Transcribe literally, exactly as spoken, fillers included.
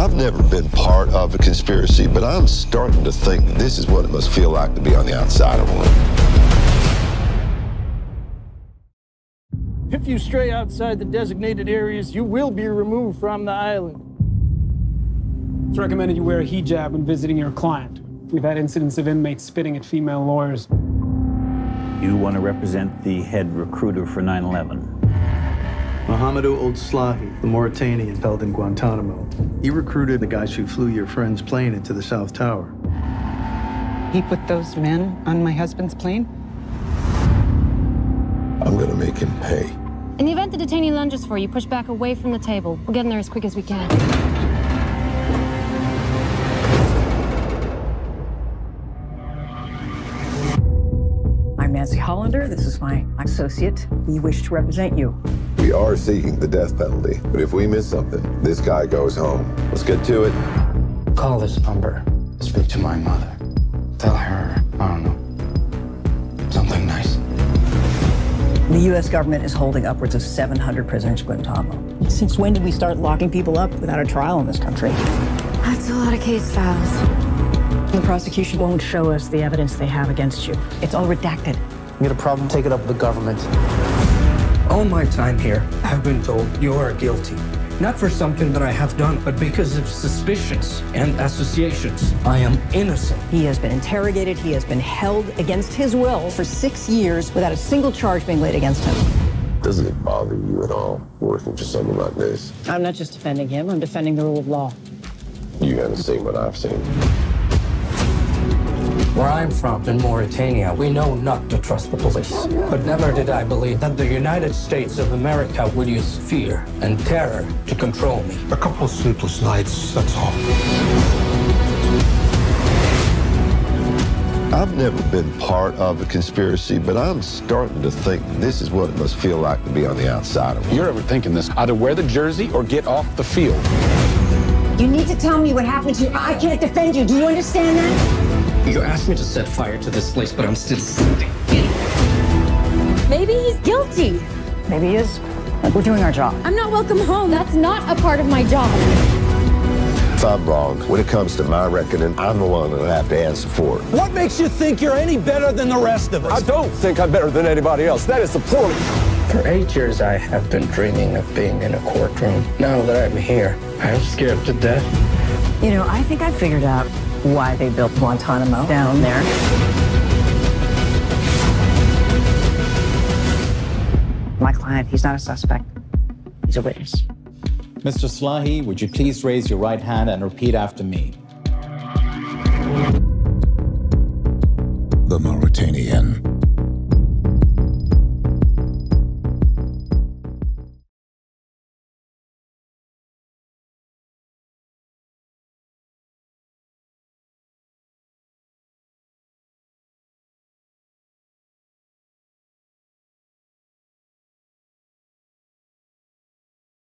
I've never been part of a conspiracy, but I'm starting to think that this is what it must feel like to be on the outside of one. If you stray outside the designated areas, you will be removed from the island. It's recommended you wear a hijab when visiting your client. We've had incidents of inmates spitting at female lawyers. You want to represent the head recruiter for nine eleven. Mohamedou Ould Slahi, the Mauritanian held in Guantanamo. He recruited the guys who flew your friend's plane into the South Tower. He put those men on my husband's plane? I'm gonna make him pay. In the event the detainee lunges for you, push back away from the table. We'll get in there as quick as we can. I'm Nancy Hollander. This is my associate. We wish to represent you. We are seeking the death penalty, but if we miss something, this guy goes home. Let's get to it. Call this number. Speak to my mother. Tell her, I don't know, something nice. The U S government is holding upwards of seven hundred prisoners in Guantanamo. Since when did we start locking people up without a trial in this country? That's a lot of case files. The prosecution won't show us the evidence they have against you. It's all redacted. You got a problem, take it up with the government. All my time here, I've been told you are guilty. Not for something that I have done, but because of suspicions and associations. I am innocent. He has been interrogated. He has been held against his will for six years without a single charge being laid against him. Doesn't it bother you at all working for someone like this? I'm not just defending him. I'm defending the rule of law. You haven't seen what I've seen. Where I'm from, in Mauritania, we know not to trust the police. But never did I believe that the United States of America would use fear and terror to control me. A couple of sleepless nights, that's all. I've never been part of a conspiracy, but I'm starting to think this is what it must feel like to be on the outside of it. You're ever thinking this, either wear the jersey or get off the field. You need to tell me what happened to you. I can't defend you. Do you understand that? You asked me to set fire to this place, but I'm still sitting. Maybe he's guilty. Maybe he is. Like, we're doing our job. I'm not welcome home. That's not a part of my job. If I'm wrong, when it comes to my reckoning, I'm the one that I have to answer for it. What makes you think you're any better than the rest of us? I don't think I'm better than anybody else. That is the point. For eight years, I have been dreaming of being in a courtroom. Now that I'm here, I'm scared to death. You know, I think I figured out why they built Guantanamo down there. My client, he's not a suspect. He's a witness. Mister Slahi, would you please raise your right hand and repeat after me? The Mauritanian.